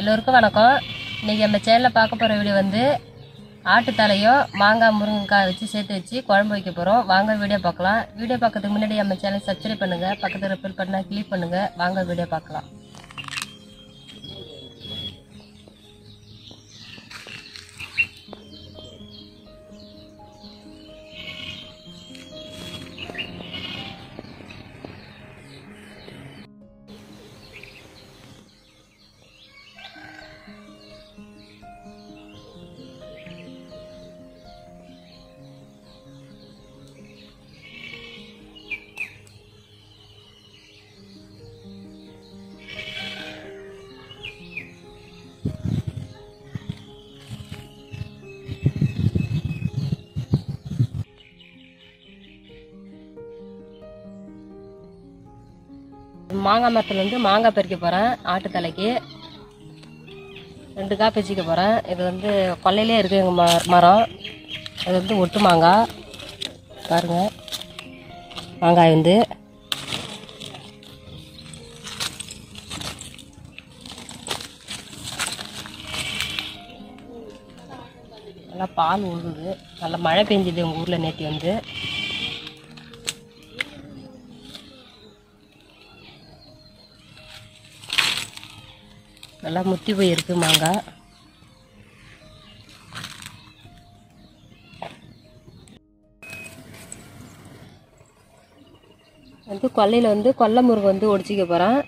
எல்லோருக்கும் வணக்கம். இன்றைக்கி நம்ம சேனலில் பார்க்க போகிற வீடியோ வந்து ஆட்டு தலையும் மாங்காய் முருங்கைக்காய் வச்சு சேர்த்து வச்சு குழம்பு வைக்க போகிறோம். வாங்க வீடியோ பார்க்கலாம். வீடியோ பார்க்கறதுக்கு முன்னாடி நம்ம சேனல் சப்ஸ்கிரைப் பண்ணுங்கள், பக்கத்தில் ரெஃபர் பண்ணால் கிளிக் பண்ணுங்கள். வாங்க வீடியோ பார்க்கலாம். மாங்காய் மரத்தில் வந்து மாங்காய் பறிக்க போகிறேன். ஆட்டு தலைக்கு 2 காய் பறிச்சிக்க போகிறேன். இது வந்து கொல்லையிலே இருக்குது எங்கள் மரம். இது வந்து ஒட்டு மாங்காய். பாருங்கள் மாங்காய் வந்து நல்லா பால் ஊறுது. நல்லா மழை பெஞ்சுது எங்கள் ஊரில் நேற்று வந்து. நல்லா முத்தி போயிருக்கு மாங்காய். வந்து கொல்லையில் வந்து கொல்லை முருங்கை வந்து ஒடிச்சிக்க போகிறேன்.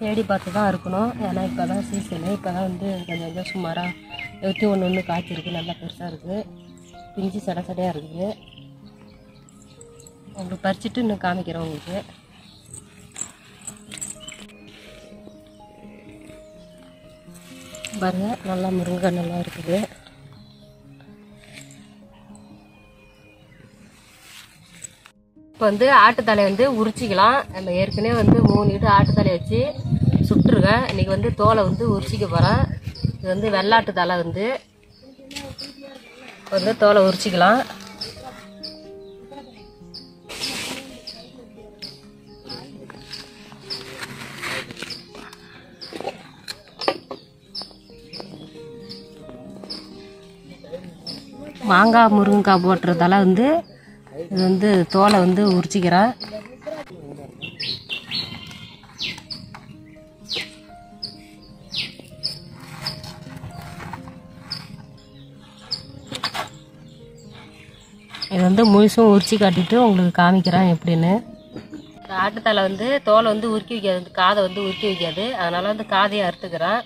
தேடி பார்த்து தான் இருக்கணும். ஏன்னா இப்போ தான் சீசனு. இப்போ தான் வந்து கொஞ்சம் கொஞ்சம் சுமாராக 21 காய்ச்சிருக்கு. நல்லா பெருசாக இருக்குது. பிஞ்சு சட சடையாக இருக்குது. உங்களுக்கு பறிச்சுட்டு இன்னும் காமிக்கிறேன் உங்களுக்கு. பாருங்க நல்லா முருங்கை நல்லா இருக்குது. இப்போ வந்து ஆட்டுத்தலை வந்து உரிச்சிக்கலாம். நம்ம ஏற்கனவே வந்து 3 இட்டு ஆட்டுத்தலையை வச்சு சுட்டுருக்கேன். இன்றைக்கி வந்து தோலை வந்து உரிச்சிக்க போகிறேன். இது வந்து வெள்ளாட்டு தலை வந்து வந்து தோலை உரிச்சிக்கலாம். மாங்காய் முருங்கைக்காய் போட்டுறதால வந்து இது வந்து தோலை வந்து உரிச்சிக்கிறேன். இது வந்து முழுசும் உரிச்சி காட்டிட்டு உங்களுக்கு காமிக்கிறேன் எப்படின்னு. ஆட்டுத்தலை வந்து தோலை வந்து உருக்கி வைக்காது, காதை வந்து உருக்கி வைக்காது. அதனால் வந்து காதையை அறுத்துக்கிறேன்.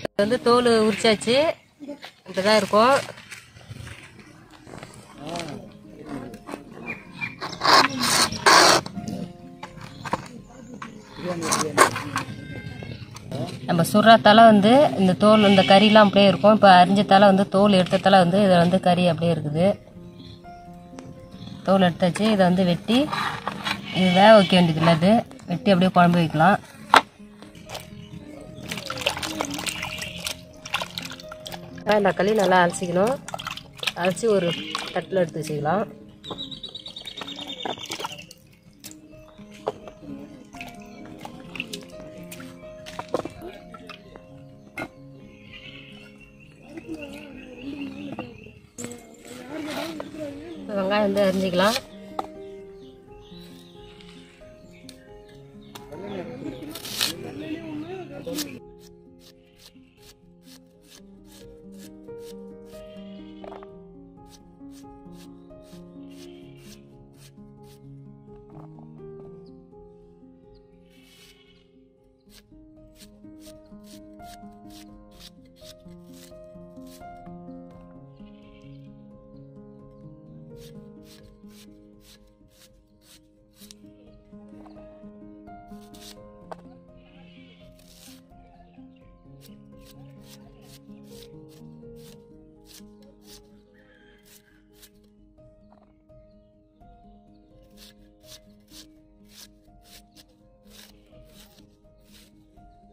இது வந்து தோல் உரிச்சாச்சு. இப்படிதான் இருக்கும். நம்ம சுடுறதால வந்து இந்த தோல் இந்த கறிலாம் அப்படியே இருக்கும். இப்போ அரிஞ்சதால வந்து தோல் எடுத்ததால வந்து இதில் வந்து கறி அப்படியே இருக்குது. தோல் எடுத்தாச்சு. இதை வந்து வெட்டி இது வேக வைக்க வேண்டியது இல்லை. இது வெட்டி அப்படியே குழம்பு வைக்கலாம். தக்காளி நல்லா அரைச்சிக்கணும். அரைச்சி ஒரு தட்டில் எடுத்து வச்சுக்கலாம். வெங்காயம் வந்து அரிஞ்சிக்கலாம்.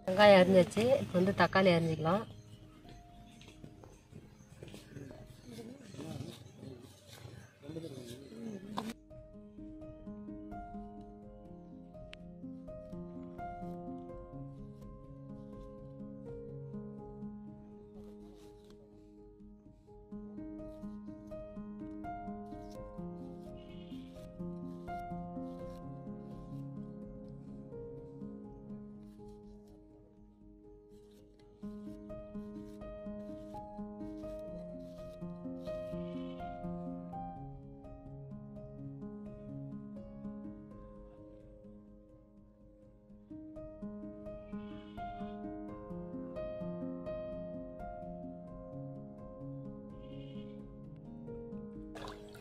வெங்காயம் அரிஞ்சாச்சு. இப்போ வந்து தக்காளி அரிஞ்சிக்கலாம்.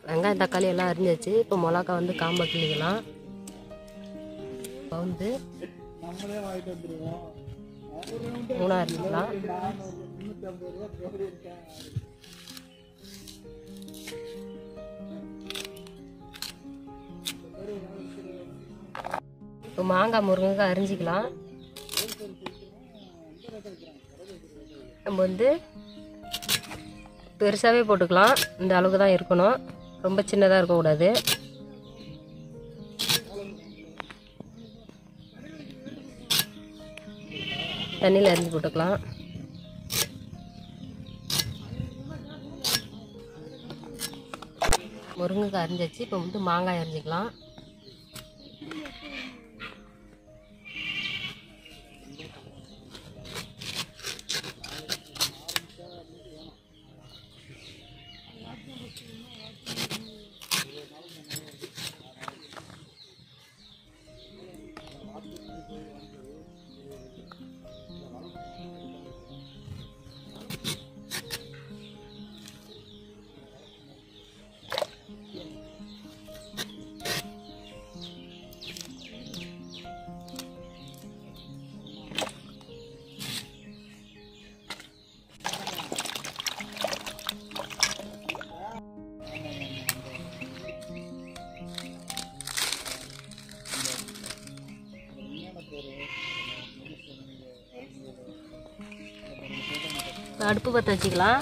வெங்காயம் தக்காளி எல்லாம் அரிஞ்சாச்சு. இப்போ மிளகா வந்து காம்பை கிள்ளிக்கலாம். இப்போ வந்து மூணாக அரிஞ்சிக்கலாம். இப்போ மாங்காய் முருங்கைக்காய் அரிஞ்சிக்கலாம். நம்ம வந்து பெருசாகவே போட்டுக்கலாம். இந்த அளவுக்கு தான் இருக்கணும், ரொம்ப சின்னதாக இருக்கக்கூடாது. தண்ணியில் அரிஞ்சு போட்டுக்கலாம். முருங்கைக்காய் அரிஞ்சாச்சு. இப்போ வந்து மாங்காய் அரிஞ்சிக்கலாம். அடுப்பு பற்ற வச்சுக்கலாம்.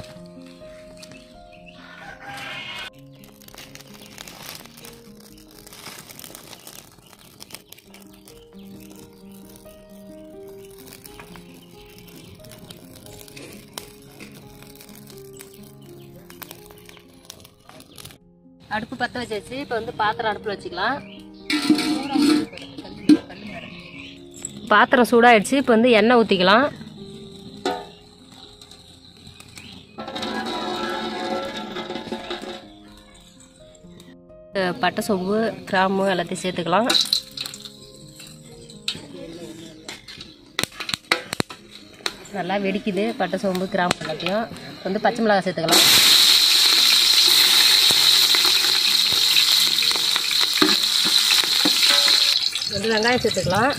அடுப்பு பற்ற வச்சாச்சு. இப்போ வந்து பாத்திரம் அடுப்பில் வச்சுக்கலாம். பாத்திரம் சூடாயிடுச்சு. இப்போ வந்து எண்ணெய் ஊற்றிக்கலாம். பட்டை சோம்பு கிராம்பு எல்லாத்தையும் சேர்த்துக்கலாம். நல்லா வெடிக்குது. பட்டை சோம்பு கிராம்பு எல்லாத்தையும் வந்து பச்சை மிளகாய் சேர்த்துக்கலாம். வந்து வெங்காயம் சேர்த்துக்கலாம்.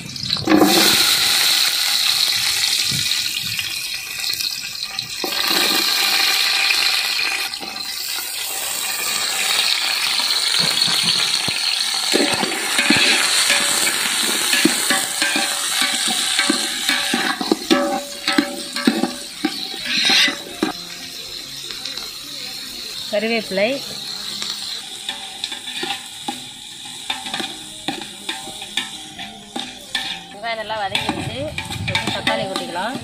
கறிவேப்பிலை வெங்காயம் நல்லா வதக்கி விட்டு தக்காளி கொட்டிக்கலாம்.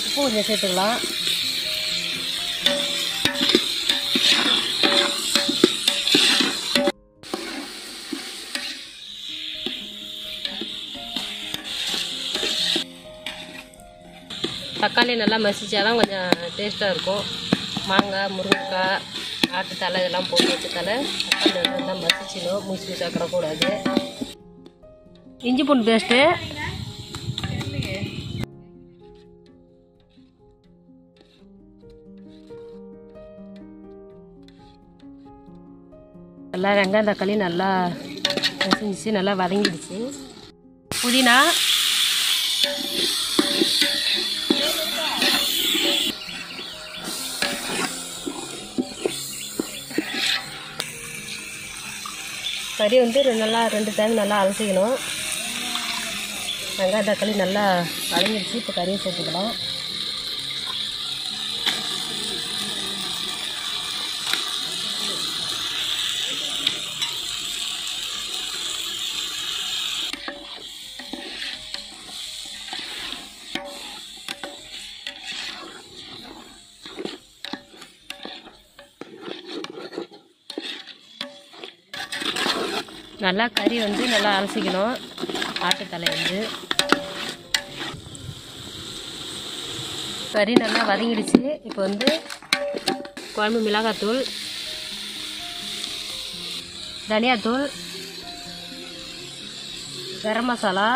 உப்பு கொஞ்சம் சேர்த்துக்கலாம். தக்காளி நல்லா மசிச்சாதான் கொஞ்சம் டேஸ்ட்டாக இருக்கும். மாங்காய் முருங்கைக்காய் ஆட்டு தலை இதெல்லாம் போட்டு வச்சதால தக்காளி நல்லா மசிச்சிடும், மூச்சு சாக்கக்கூடாது. இஞ்சி பூண்டு பேஸ்ட்டு நல்லா வெங்காயம் தக்காளி நல்லா மசிஞ்சிச்சு, நல்லா வதங்கிடுச்சு. புதினா கறி வந்து நல்லா 2 டைம் நல்லா அலசிக்கணும். வெங்காயம் தக்காளி நல்லா அலஞ்சிடுச்சு. இப்போ கறியை சேர்த்துக்கலாம். நல்லா கறி வந்து நல்லா அலசிக்கணும். ஆட்டுத்தலை வந்து கறி நல்லா வதங்கிடுச்சு. இப்போ வந்து குழம்பு மிளகாத்தூள், தனியாத்தூள், கரம் மசாலா,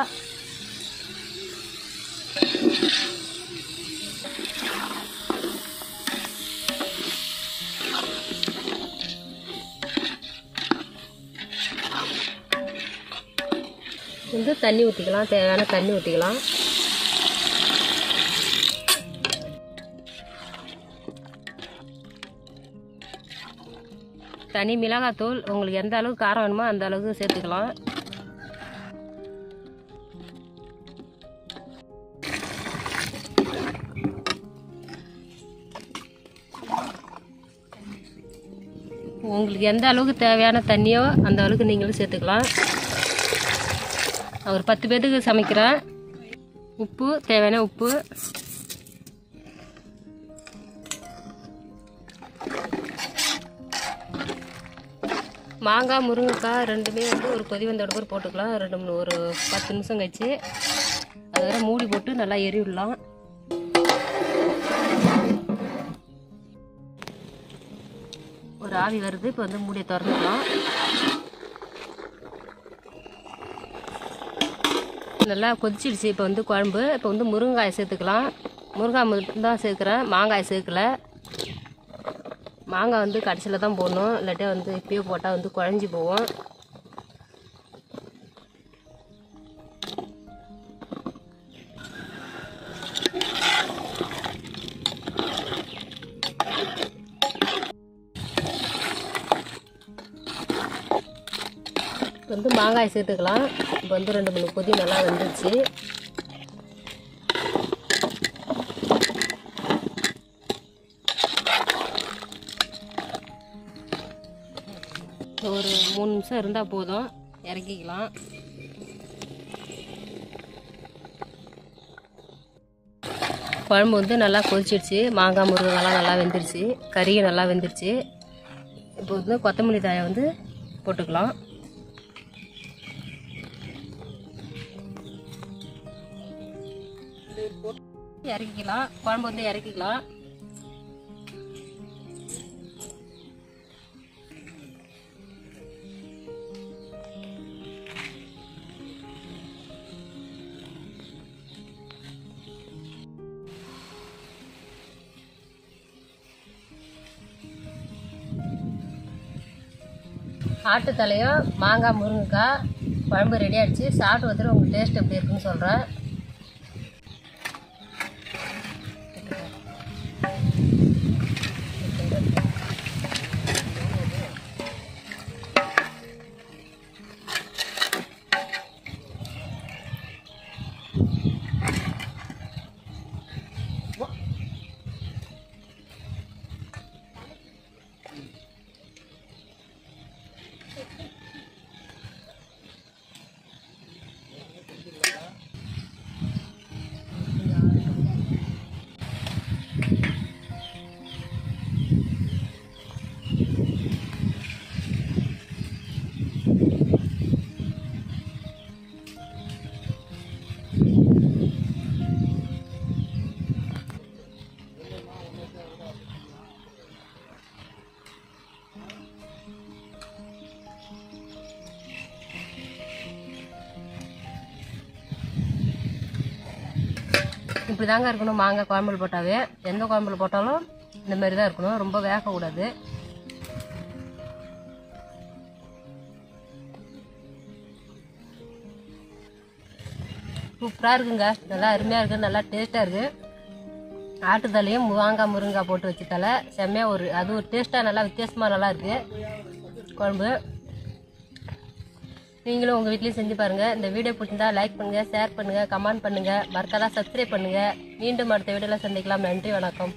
வந்து தண்ணி ஊற்றிக்கலாம். தேவையான தண்ணி ஊற்றிக்கலாம். தனி மிளகாத்தூள் உங்களுக்கு எந்த அளவுக்கு காரம் வேணுமோ அந்த அளவுக்கு சேர்த்துக்கலாம். உங்களுக்கு எந்த அளவுக்கு தேவையான தண்ணியோ அந்த அளவுக்கு நீங்களும் சேர்த்துக்கலாம். ஒரு 10 பேருக்கு சமைக்கிறேன். உப்பு தேவையான உப்பு, மாங்காய் முருங்கைக்காய் 2மே வந்து ஒரு கொதி வந்தோட கூட போட்டுக்கலாம். 2 ஒரு 10 நிமிஷம் கழிச்சு அது வரை மூடி போட்டு நல்லா எரி விடலாம். ஒரு ஆவி வருது. இப்போ வந்து மூடியை திறந்துக்கலாம். நல்லா கொதிச்சிடுச்சு. இப்போ வந்து குழம்பு, இப்போ வந்து முருங்காயை சேர்த்துக்கலாம். முருங்காய் மட்டும்தான் சேர்க்குறேன், மாங்காய் சேர்க்கல. மாங்காய் வந்து கடைசியில் தான் போடணும், இல்லாட்டே வந்து இப்பயே போட்டால் வந்து குழஞ்சி போவோம். வந்து மாங்காய் சேர்த்துக்கலாம். இப்போ வந்து 2 3 கொதி நல்லா வந்துடுச்சு. ஒரு 3 நிமிஷம் இருந்தால் போதும், இறக்கிக்கலாம். குழம்பு வந்து நல்லா கொதிச்சிடுச்சு. மாங்காய் முருங்கைலாம் நல்லா வெந்துடுச்சு. கறியும் நல்லா வெந்துடுச்சு. இப்போ வந்து கொத்தமல்லி தழை வந்து போட்டுக்கலாம். இறக்கிக்கலாம். குழம்பு வந்து இறக்கிக்கலாம். ஆட்டுத்தலையும் மாங்காய் முருங்கைக்காய் குழம்பு ரெடி ஆகிடுச்சு. சாப்பிட்டு வந்துட்டு உங்களுக்கு டேஸ்ட் எப்படி இருக்குன்னு சொல்கிறேன். இப்படி தாங்க இருக்கணும் மாங்காய் குழம்புல போட்டாவே. எந்த குழம்புல போட்டாலும் இந்த மாதிரி தான் இருக்கணும். ரொம்ப வேகக்கூடாது. சூப்பராக இருக்குங்க. நல்லா அருமையாக இருக்குது. நல்லா டேஸ்ட்டாக இருக்குது. ஆட்டுத்தலையும் மாங்காய் முருங்காய் போட்டு வச்சுட்டால செம்மையாக ஒரு அது ஒரு டேஸ்ட்டாக நல்லா வித்தியாசமாக நல்லா இருக்குது குழம்பு. நீங்களும் உங்கள் வீட்லேயும் செஞ்சு பாருங்கள். இந்த வீடியோ பிடிச்சிருந்தா லைக் பண்ணுங்கள், ஷேர் பண்ணுங்கள், கமெண்ட் பண்ணுங்கள், மறக்காத சப்ஸ்கிரைப் பண்ணுங்கள். மீண்டும் அடுத்த வீடியோவில் சந்திக்கலாம். நன்றி, வணக்கம்.